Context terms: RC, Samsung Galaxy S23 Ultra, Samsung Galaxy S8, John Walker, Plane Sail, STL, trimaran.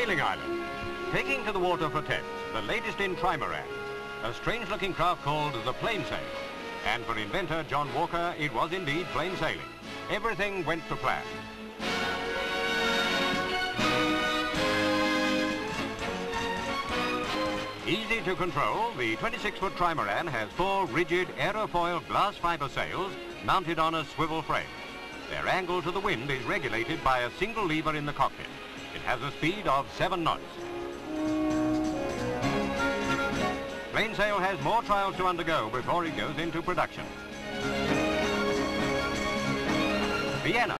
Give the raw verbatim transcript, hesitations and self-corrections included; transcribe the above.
sailing island, taking to the water for test the latest in trimarans, a strange-looking craft called the Plane Sail. And for inventor John Walker, it was indeed plain sailing. Everything went to plan. Easy to control, the twenty-six foot trimaran has four rigid aerofoil glass fibre sails mounted on a swivel frame. Their angle to the wind is regulated by a single lever in the cockpit. It has a speed of seven knots. Plane Sail has more trials to undergo before it goes into production. Vienna.